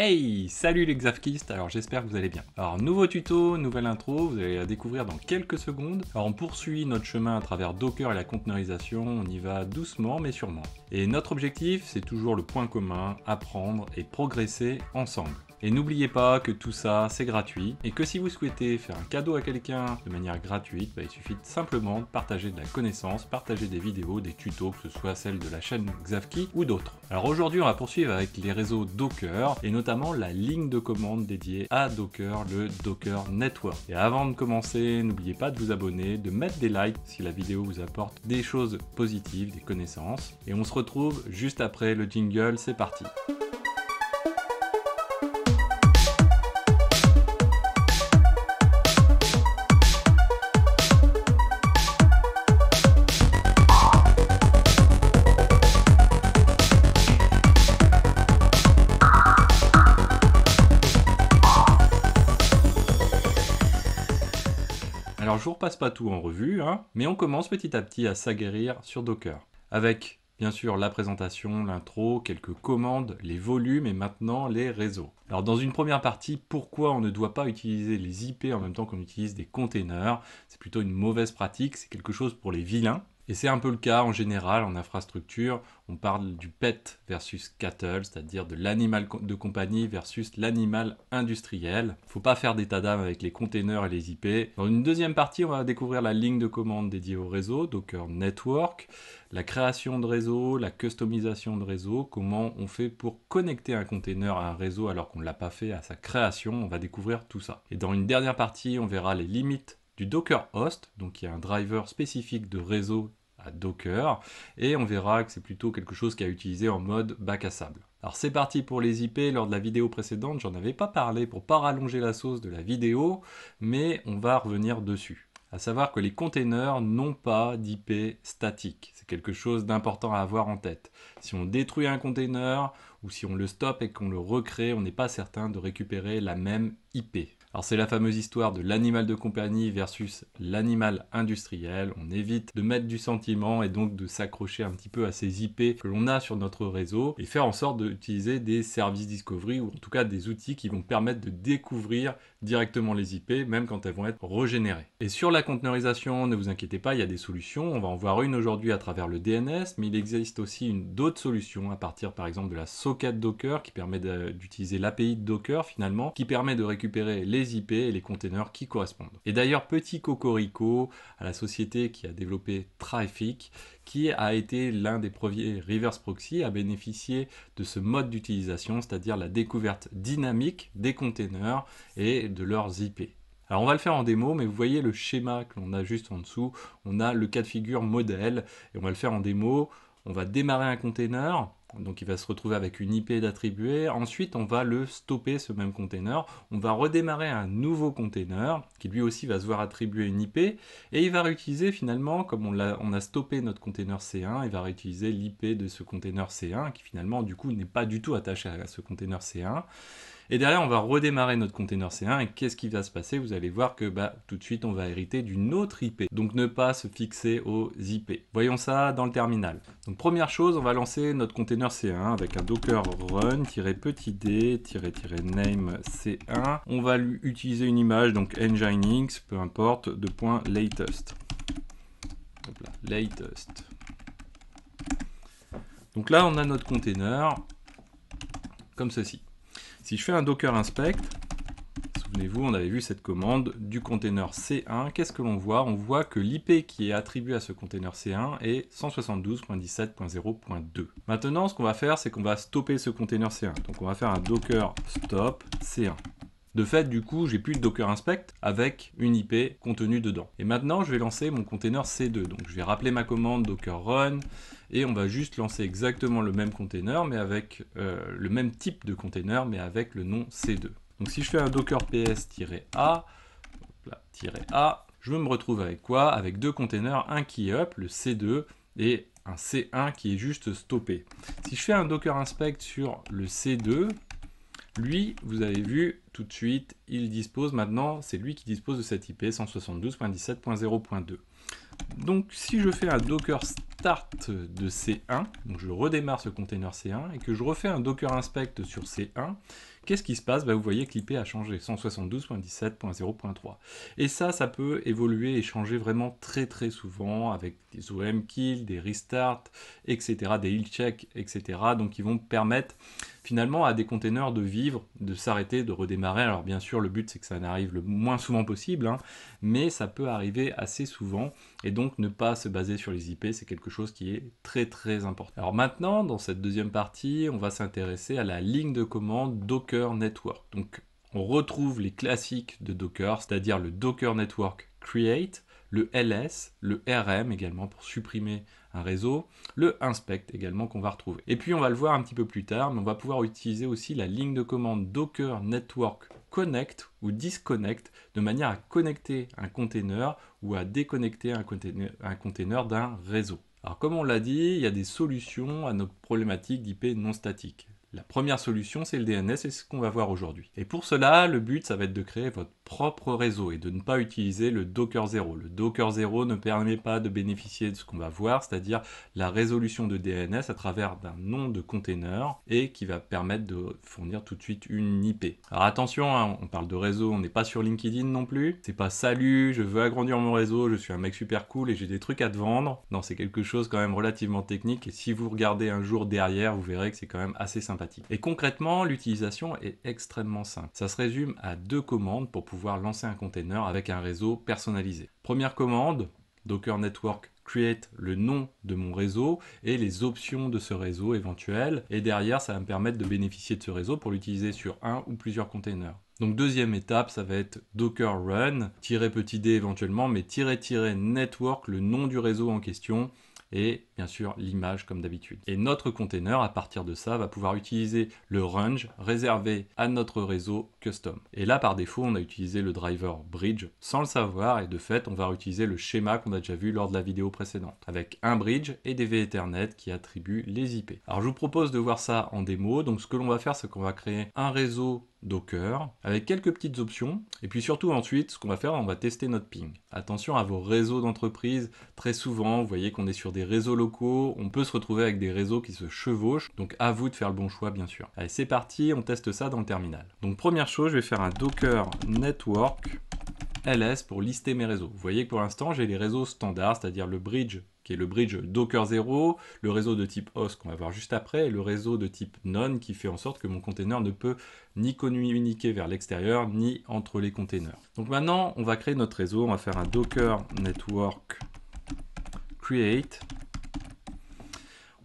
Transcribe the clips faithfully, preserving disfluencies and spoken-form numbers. Hey, salut les Xavkistes, alors j'espère que vous allez bien. Alors nouveau tuto, nouvelle intro, vous allez la découvrir dans quelques secondes. Alors on poursuit notre chemin à travers Docker et la conteneurisation, on y va doucement mais sûrement. Et notre objectif, c'est toujours le point commun, apprendre et progresser ensemble. Et n'oubliez pas que tout ça, c'est gratuit, et que si vous souhaitez faire un cadeau à quelqu'un de manière gratuite, bah, il suffit simplement de partager de la connaissance, partager des vidéos, des tutos, que ce soit celles de la chaîne Xavki ou d'autres. Alors aujourd'hui, on va poursuivre avec les réseaux Docker, et notamment la ligne de commande dédiée à Docker, le Docker Network. Et avant de commencer, n'oubliez pas de vous abonner, de mettre des likes si la vidéo vous apporte des choses positives, des connaissances. Et on se retrouve juste après le jingle, c'est parti. Alors, je ne repasse pas tout en revue, hein, mais on commence petit à petit à s'aguerrir sur Docker. Avec, bien sûr, la présentation, l'intro, quelques commandes, les volumes et maintenant les réseaux. Alors, dans une première partie, pourquoi on ne doit pas utiliser les I P en même temps qu'on utilise des containers? C'est plutôt une mauvaise pratique, c'est quelque chose pour les vilains. Et c'est un peu le cas en général en infrastructure, on parle du pet versus cattle, c'est-à-dire de l'animal de compagnie versus l'animal industriel. Il ne faut pas faire d'état d'âme avec les containers et les I P. Dans une deuxième partie, on va découvrir la ligne de commande dédiée au réseau, Docker Network, la création de réseau, la customisation de réseau, comment on fait pour connecter un container à un réseau alors qu'on ne l'a pas fait à sa création, on va découvrir tout ça. Et dans une dernière partie, on verra les limites du Docker Host, donc il y a un driver spécifique de réseau à Docker, et on verra que c'est plutôt quelque chose qui a utilisé en mode bac à sable. Alors c'est parti pour les I P, lors de la vidéo précédente, j'en avais pas parlé pour pas rallonger la sauce de la vidéo, mais on va revenir dessus. À savoir que les containers n'ont pas d'I P statique. C'est quelque chose d'important à avoir en tête. Si on détruit un container, ou si on le stoppe et qu'on le recrée, on n'est pas certain de récupérer la même I P. Alors c'est la fameuse histoire de l'animal de compagnie versus l'animal industriel. On évite de mettre du sentiment et donc de s'accrocher un petit peu à ces I P que l'on a sur notre réseau et faire en sorte d'utiliser des services discovery ou en tout cas des outils qui vont permettre de découvrir directement les I P même quand elles vont être régénérées. Et sur la conteneurisation, ne vous inquiétez pas, il y a des solutions. On va en voir une aujourd'hui à travers le D N S, mais il existe aussi d'autres solutions à partir par exemple de la socket Docker qui permet d'utiliser l'A P I de Docker finalement, qui permet de récupérer les les I P et les containers qui correspondent. Et d'ailleurs, petit cocorico à la société qui a développé Traefik, qui a été l'un des premiers reverse proxy à bénéficier de ce mode d'utilisation, c'est-à-dire la découverte dynamique des containers et de leurs I P. Alors on va le faire en démo, mais vous voyez le schéma que l'on a juste en dessous, on a le cas de figure modèle, et on va le faire en démo. On va démarrer un container, donc il va se retrouver avec une I P d'attribué. Ensuite, on va le stopper, ce même container. On va redémarrer un nouveau container qui lui aussi va se voir attribuer une I P. Et il va réutiliser finalement, comme on a, on a stoppé notre container C un, il va réutiliser l'I P de ce container C un qui finalement du coup n'est pas du tout attaché à ce container C un. Et derrière, on va redémarrer notre container C un et qu'est-ce qui va se passer? Vous allez voir que bah, tout de suite, on va hériter d'une autre I P. Donc, ne pas se fixer aux I P. Voyons ça dans le terminal. Donc, première chose, on va lancer notre container C un avec un docker run-d-name-c un. On va lui utiliser une image, donc nginx, peu importe, de point latest. Hop là, latest. Donc là, on a notre container comme ceci. Si je fais un docker inspect, souvenez-vous, on avait vu cette commande du container C un. Qu'est-ce que l'on voit? On voit que l'I P qui est attribuée à ce container C un est cent soixante-douze point dix-sept point zéro point deux. Maintenant, ce qu'on va faire, c'est qu'on va stopper ce container C un. Donc, on va faire un docker stop C un. De fait, du coup, j'ai plus de Docker Inspect avec une I P contenue dedans. Et maintenant, je vais lancer mon container C deux. Donc, je vais rappeler ma commande Docker Run et on va juste lancer exactement le même container, mais avec euh, le même type de container, mais avec le nom C deux. Donc, si je fais un Docker P S-A, -A, je me retrouve avec quoi? Avec deux containers, un qui est up, le C deux, et un C un qui est juste stoppé. Si je fais un Docker Inspect sur le C deux, lui, vous avez vu tout de suite, il dispose maintenant, c'est lui qui dispose de cette I P cent soixante-douze point dix-sept point zéro point deux. Donc si je fais un docker start de C un, donc je redémarre ce container C un et que je refais un docker inspect sur C un, Qu'est-ce qui se passe? Bah, vous voyez que l'I P a changé, cent soixante-douze point dix-sept point zéro point trois. Et ça, ça peut évoluer et changer vraiment très très souvent avec des O M kill, des restarts, et cetera, des heal check, et cetera. Donc, ils vont permettre finalement à des containers de vivre, de s'arrêter, de redémarrer. Alors, bien sûr, le but, c'est que ça n'arrive le moins souvent possible, hein, mais ça peut arriver assez souvent. Et donc, ne pas se baser sur les I P, c'est quelque chose qui est très très important. Alors maintenant, dans cette deuxième partie, on va s'intéresser à la ligne de commande Docker Network. Donc, on retrouve les classiques de Docker, c'est-à-dire le Docker Network Create, le L S, le R M également pour supprimer un réseau, le Inspect également qu'on va retrouver. Et puis on va le voir un petit peu plus tard, mais on va pouvoir utiliser aussi la ligne de commande Docker Network Connect ou Disconnect de manière à connecter un container ou à déconnecter un container, un container d'un réseau. Alors comme on l'a dit, il y a des solutions à nos problématiques d'I P non statique. La première solution, c'est le D N S, et c'est ce qu'on va voir aujourd'hui. Et pour cela, le but, ça va être de créer votre propre réseau et de ne pas utiliser le Docker zéro. Le Docker zéro ne permet pas de bénéficier de ce qu'on va voir, c'est-à-dire la résolution de D N S à travers d'un nom de container et qui va permettre de fournir tout de suite une I P. Alors attention, hein, on parle de réseau, on n'est pas sur LinkedIn non plus. C'est pas salut, je veux agrandir mon réseau, je suis un mec super cool et j'ai des trucs à te vendre. Non, c'est quelque chose quand même relativement technique, et si vous regardez un jour derrière, vous verrez que c'est quand même assez simple. Et concrètement, l'utilisation est extrêmement simple. Ça se résume à deux commandes pour pouvoir lancer un container avec un réseau personnalisé. Première commande, Docker Network Create, le nom de mon réseau et les options de ce réseau éventuel. Et derrière, ça va me permettre de bénéficier de ce réseau pour l'utiliser sur un ou plusieurs containers. Donc deuxième étape, ça va être Docker Run, tiret petit d éventuellement, mais tiret tiret network, le nom du réseau en question, et bien sûr l'image comme d'habitude. Et notre container, à partir de ça, va pouvoir utiliser le range réservé à notre réseau custom. Et là, par défaut, on a utilisé le driver bridge sans le savoir, et de fait, on va utiliser le schéma qu'on a déjà vu lors de la vidéo précédente, avec un bridge et des V Ethernet qui attribuent les I P. Alors, je vous propose de voir ça en démo. Donc, ce que l'on va faire, c'est qu'on va créer un réseau Docker avec quelques petites options, et puis surtout ensuite ce qu'on va faire, on va tester notre ping. Attention à vos réseaux d'entreprise, très souvent vous voyez qu'on est sur des réseaux locaux, on peut se retrouver avec des réseaux qui se chevauchent, donc à vous de faire le bon choix bien sûr. Allez, c'est parti, on teste ça dans le terminal. Donc première chose, je vais faire un Docker Network L S pour lister mes réseaux. Vous voyez que pour l'instant j'ai les réseaux standards, c'est-à-dire le bridge qui est le bridge Docker zéro, le réseau de type host qu'on va voir juste après, et le réseau de type none qui fait en sorte que mon container ne peut ni communiquer vers l'extérieur, ni entre les containers. Donc maintenant, on va créer notre réseau, on va faire un Docker Network Create.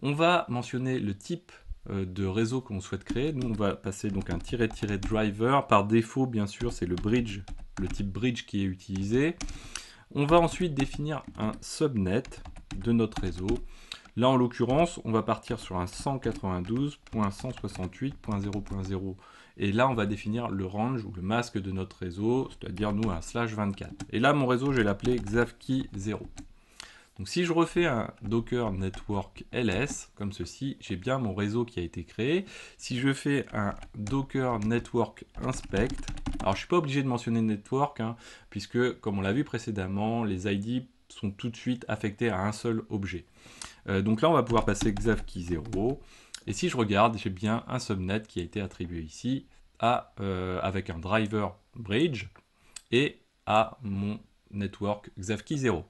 On va mentionner le type de réseau qu'on souhaite créer. Nous, on va passer donc un tiret-driver. Par défaut, bien sûr, c'est le bridge, le type bridge qui est utilisé. On va ensuite définir un subnet de notre réseau. Là, en l'occurrence, on va partir sur un cent quatre-vingt-douze point cent soixante-huit point zéro point zéro. Et là, on va définir le range ou le masque de notre réseau, c'est-à-dire nous un slash vingt-quatre. Et là, mon réseau, je vais l'appeler Xavki zéro. Donc, si je refais un Docker Network L S, comme ceci, j'ai bien mon réseau qui a été créé. Si je fais un Docker Network Inspect, alors je ne suis pas obligé de mentionner Network, hein, puisque, comme on l'a vu précédemment, les I D sont tout de suite affectés à un seul objet. Euh, donc là, on va pouvoir passer Xavki zéro. Et si je regarde, j'ai bien un subnet qui a été attribué ici à, euh, avec un driver bridge et à mon network Xavki zéro.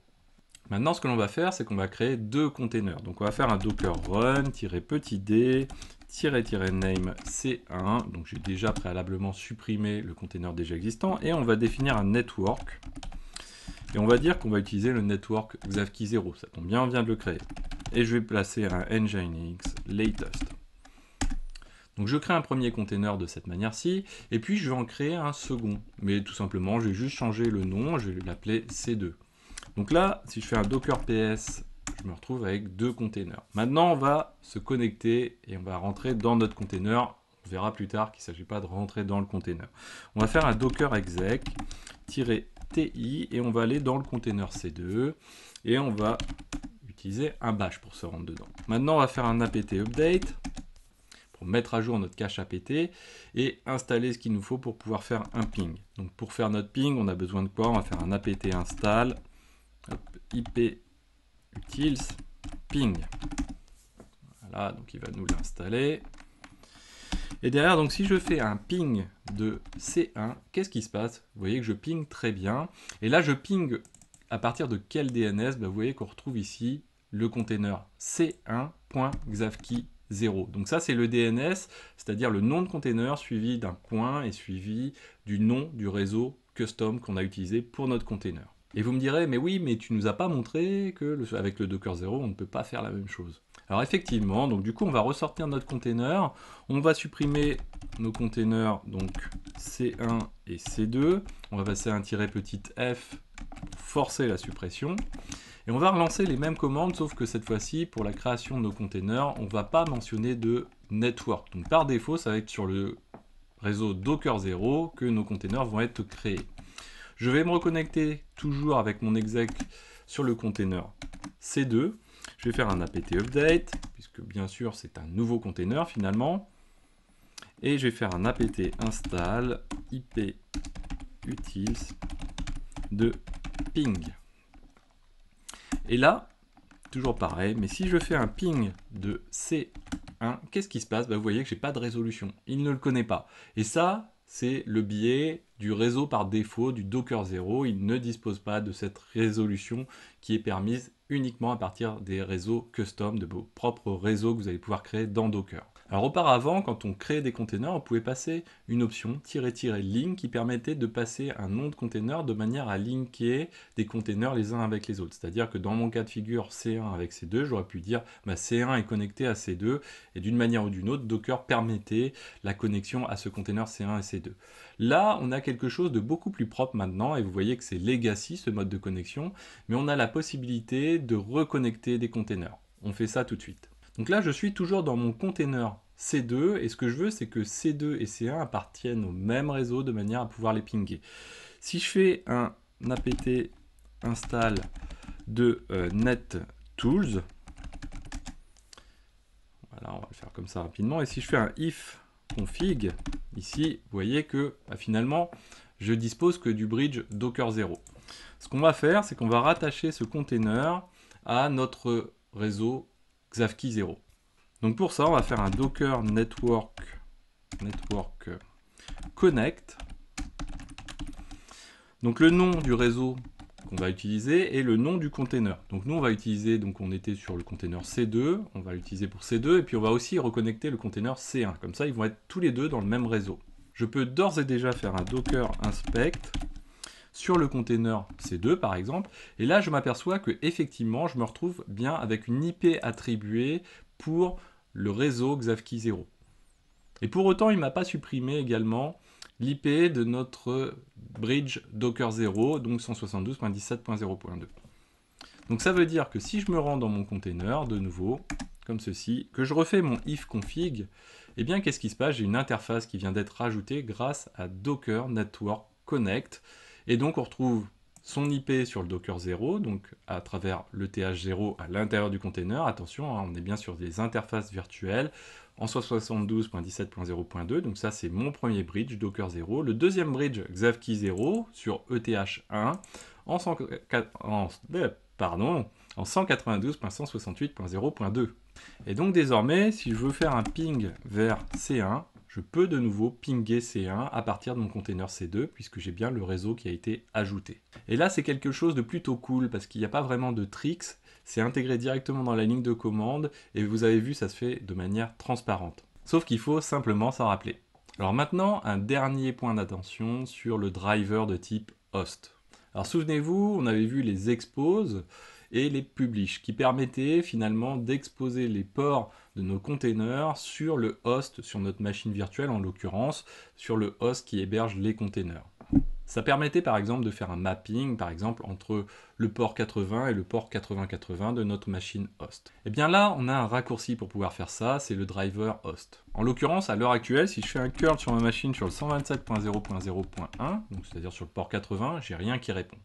Maintenant, ce que l'on va faire, c'est qu'on va créer deux containers. Donc, on va faire un docker run-petit d -name c un. Donc, j'ai déjà préalablement supprimé le container déjà existant. Et on va définir un network. Et on va dire qu'on va utiliser le network Xavki zéro. Ça tombe bien, on vient de le créer. Et je vais placer un nginx latest. Donc, je crée un premier container de cette manière-ci. Et puis, je vais en créer un second. Mais tout simplement, je vais juste changer le nom. Je vais l'appeler C deux. Donc là, si je fais un Docker P S, je me retrouve avec deux containers. Maintenant, on va se connecter et on va rentrer dans notre container. On verra plus tard qu'il ne s'agit pas de rentrer dans le container. On va faire un Docker exec-ti et on va aller dans le container C deux et on va utiliser un bash pour se rendre dedans. Maintenant, on va faire un apt update pour mettre à jour notre cache apt et installer ce qu'il nous faut pour pouvoir faire un ping. Donc pour faire notre ping, on a besoin de quoi? On va faire un apt install iputils ping. Voilà, donc il va nous l'installer. Et derrière, donc si je fais un ping de C un, qu'est-ce qui se passe? Vous voyez que je ping très bien. Et là, je ping à partir de quel D N S? Ben, vous voyez qu'on retrouve ici le container C un point Xavki zéro. Donc ça, c'est le D N S, c'est-à-dire le nom de container suivi d'un point et suivi du nom du réseau custom qu'on a utilisé pour notre container. Et vous me direz, mais oui, mais tu nous as pas montré que le, avec le Docker zéro, on ne peut pas faire la même chose. Alors effectivement, donc du coup, on va ressortir notre container, on va supprimer nos containers donc C un et C deux, on va passer à un tiret petite f pour forcer la suppression, et on va relancer les mêmes commandes, sauf que cette fois-ci, pour la création de nos containers, on ne va pas mentionner de network. Donc par défaut, ça va être sur le réseau Docker zéro que nos containers vont être créés. Je vais me reconnecter toujours avec mon exec sur le container C deux. Je vais faire un apt update, puisque bien sûr c'est un nouveau container finalement. Et je vais faire un apt install iputils de ping. Et là, toujours pareil, mais si je fais un ping de C un, qu'est-ce qui se passe? Bah, vous voyez que je n'ai pas de résolution. Il ne le connaît pas. Et ça, c'est le biais du réseau par défaut du Docker zéro. Il ne dispose pas de cette résolution qui est permise uniquement à partir des réseaux custom, de vos propres réseaux que vous allez pouvoir créer dans Docker. Alors auparavant, quand on créait des containers, on pouvait passer une option -link qui permettait de passer un nom de container de manière à linker des containers les uns avec les autres. C'est-à-dire que dans mon cas de figure C un avec C deux, j'aurais pu dire bah, C un est connecté à C deux et d'une manière ou d'une autre, Docker permettait la connexion à ce container C un et C deux. Là, on a quelque chose de beaucoup plus propre maintenant et vous voyez que c'est legacy ce mode de connexion, mais on a la possibilité de reconnecter des containers. On fait ça tout de suite. Donc là, je suis toujours dans mon container C deux et ce que je veux, c'est que C deux et C un appartiennent au même réseau de manière à pouvoir les pinguer. Si je fais un apt install de euh, nettools, voilà, on va le faire comme ça rapidement, et si je fais un if config, ici, vous voyez que bah, finalement, je dispose que du bridge Docker zéro. Ce qu'on va faire, c'est qu'on va rattacher ce container à notre réseau Xavki zéro. Donc pour ça, on va faire un docker network, network connect. Donc le nom du réseau qu'on va utiliser et le nom du container. Donc nous, on va utiliser, donc on était sur le container C deux, on va l'utiliser pour C deux, et puis on va aussi reconnecter le container C un. Comme ça, ils vont être tous les deux dans le même réseau. Je peux d'ores et déjà faire un docker inspect sur le container C deux par exemple, et là je m'aperçois que effectivement je me retrouve bien avec une I P attribuée pour le réseau Xavki zéro. Et pour autant il ne m'a pas supprimé également l'I P de notre bridge Docker zéro, donc cent soixante-douze point dix-sept point zéro point deux. Donc ça veut dire que si je me rends dans mon container de nouveau, comme ceci, que je refais mon if config, et eh bien qu'est-ce qui se passe? J'ai une interface qui vient d'être rajoutée grâce à Docker Network Connect. Et donc, on retrouve son I P sur le Docker zéro, donc à travers le T H zéro à l'intérieur du container. Attention, hein, on est bien sur des interfaces virtuelles en cent soixante-douze point dix-sept point zéro point deux. Donc ça, c'est mon premier bridge Docker zéro. Le deuxième bridge Xavki zéro sur E T H un en, cent... en... pardon, en cent quatre-vingt-douze point cent soixante-huit point zéro point deux. Et donc désormais, si je veux faire un ping vers C un, je peux de nouveau pinguer C un à partir de mon container C deux puisque j'ai bien le réseau qui a été ajouté. Et là, c'est quelque chose de plutôt cool parce qu'il n'y a pas vraiment de tricks. C'est intégré directement dans la ligne de commande et vous avez vu, ça se fait de manière transparente. Sauf qu'il faut simplement s'en rappeler. Alors maintenant, un dernier point d'attention sur le driver de type host. Alors souvenez-vous, on avait vu les exposes et les publish qui permettaient finalement d'exposer les ports de nos containers sur le host, sur notre machine virtuelle en l'occurrence, sur le host qui héberge les containers. Ça permettait par exemple de faire un mapping par exemple entre le port quatre-vingts et le port quatre-vingts quatre-vingts de notre machine host. Et bien là, on a un raccourci pour pouvoir faire ça, c'est le driver host. En l'occurrence, à l'heure actuelle, si je fais un curl sur ma machine sur le cent vingt-sept point zéro point zéro point un, donc c'est-à-dire sur le port quatre-vingts, j'ai rien qui répond.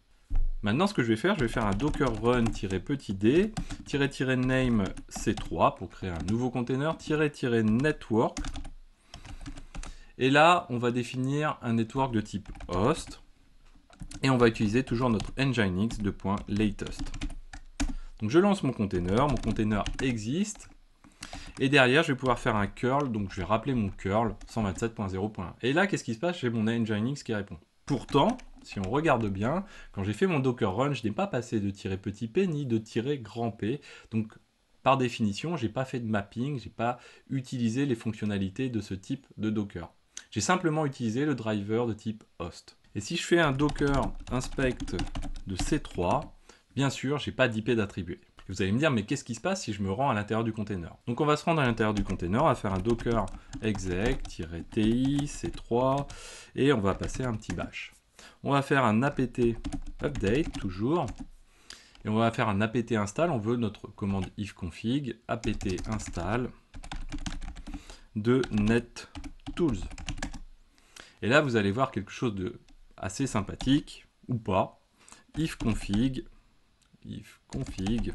Maintenant, ce que je vais faire, je vais faire un docker run-d-name-c trois pour créer un nouveau container, -network. Et là, on va définir un network de type host. Et on va utiliser toujours notre nginx deux.latest. Donc, je lance mon container. Mon container existe. Et derrière, je vais pouvoir faire un curl. Donc, je vais rappeler mon curl cent vingt-sept point zéro point un. Et là, qu'est-ce qui se passe? J'ai mon Nginx qui répond. Pourtant, si on regarde bien, quand j'ai fait mon Docker run, je n'ai pas passé de tiret petit p ni de tiret grand p. Donc, par définition, je n'ai pas fait de mapping, je n'ai pas utilisé les fonctionnalités de ce type de Docker. J'ai simplement utilisé le driver de type host. Et si je fais un Docker inspect de C trois, bien sûr, je n'ai pas d'I P d'attribué. Vous allez me dire, mais qu'est-ce qui se passe si je me rends à l'intérieur du container? Donc, on va se rendre à l'intérieur du container, on va faire un docker exec-ti C trois et on va passer un petit bash. On va faire un apt update, toujours, et on va faire un apt install. On veut notre commande ifconfig apt install de nettools. Et là, vous allez voir quelque chose de assez sympathique, ou pas, ifconfig ifconfig.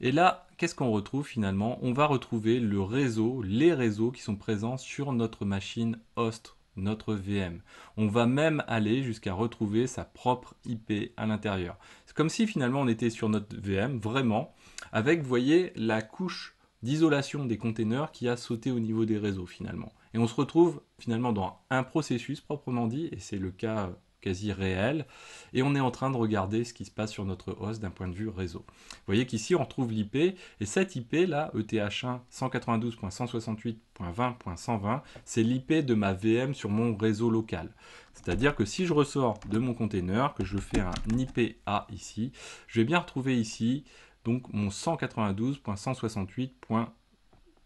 Et là, qu'est-ce qu'on retrouve finalement? On va retrouver le réseau, les réseaux qui sont présents sur notre machine host, notre V M. On va même aller jusqu'à retrouver sa propre I P à l'intérieur. C'est comme si finalement on était sur notre V M, vraiment, avec, vous voyez, la couche d'isolation des containers qui a sauté au niveau des réseaux finalement. Et on se retrouve finalement dans un processus proprement dit, et c'est le cas quasi réel, et on est en train de regarder ce qui se passe sur notre host d'un point de vue réseau. Vous voyez qu'ici on retrouve l'I P, et cette I P là, E T H un cent quatre-vingt-douze point cent soixante-huit point vingt point cent vingt, c'est l'I P de ma V M sur mon réseau local. C'est-à-dire que si je ressors de mon container, que je fais un I P A ici, je vais bien retrouver ici donc mon cent quatre-vingt-douze point cent soixante-huit point vingt.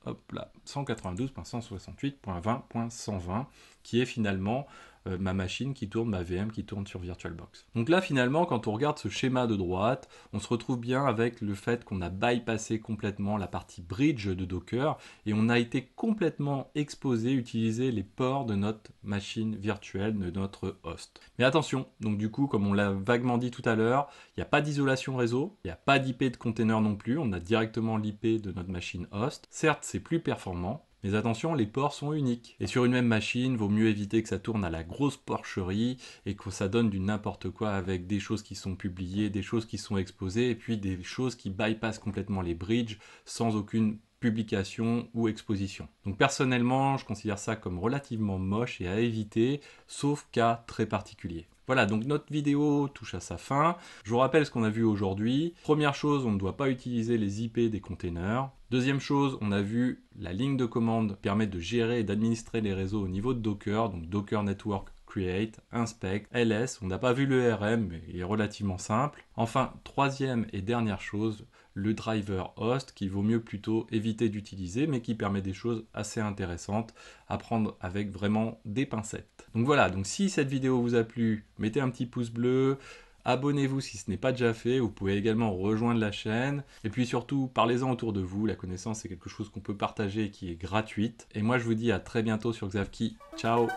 Hop là, cent quatre-vingt-douze point cent soixante-huit point vingt point cent vingt, qui est finalement euh, ma machine qui tourne, ma V M qui tourne sur VirtualBox. Donc là, finalement, quand on regarde ce schéma de droite, on se retrouve bien avec le fait qu'on a bypassé complètement la partie bridge de Docker et on a été complètement exposé, utiliser les ports de notre machine virtuelle, de notre host. Mais attention, donc du coup, comme on l'a vaguement dit tout à l'heure, il n'y a pas d'isolation réseau, il n'y a pas d'I P de container non plus, on a directement l'I P de notre machine host. Certes, c'est plus performant, mais attention, les ports sont uniques. Et sur une même machine, vaut mieux éviter que ça tourne à la grosse porcherie et que ça donne du n'importe quoi avec des choses qui sont publiées, des choses qui sont exposées et puis des choses qui bypassent complètement les bridges sans aucune publication ou exposition. Donc personnellement, je considère ça comme relativement moche et à éviter, sauf cas très particulier. Voilà, donc notre vidéo touche à sa fin. Je vous rappelle ce qu'on a vu aujourd'hui. Première chose, on ne doit pas utiliser les I P des containers. Deuxième chose, on a vu la ligne de commande permet de gérer et d'administrer les réseaux au niveau de Docker, donc Docker Network Create, Inspect, L S. On n'a pas vu le R M, mais il est relativement simple. Enfin, troisième et dernière chose, le driver host qu'il vaut mieux plutôt éviter d'utiliser, mais qui permet des choses assez intéressantes à prendre avec vraiment des pincettes. Donc voilà, donc si cette vidéo vous a plu, mettez un petit pouce bleu, abonnez-vous si ce n'est pas déjà fait, vous pouvez également rejoindre la chaîne, et puis surtout parlez-en autour de vous, la connaissance c'est quelque chose qu'on peut partager et qui est gratuite. Et moi je vous dis à très bientôt sur Xavki, ciao.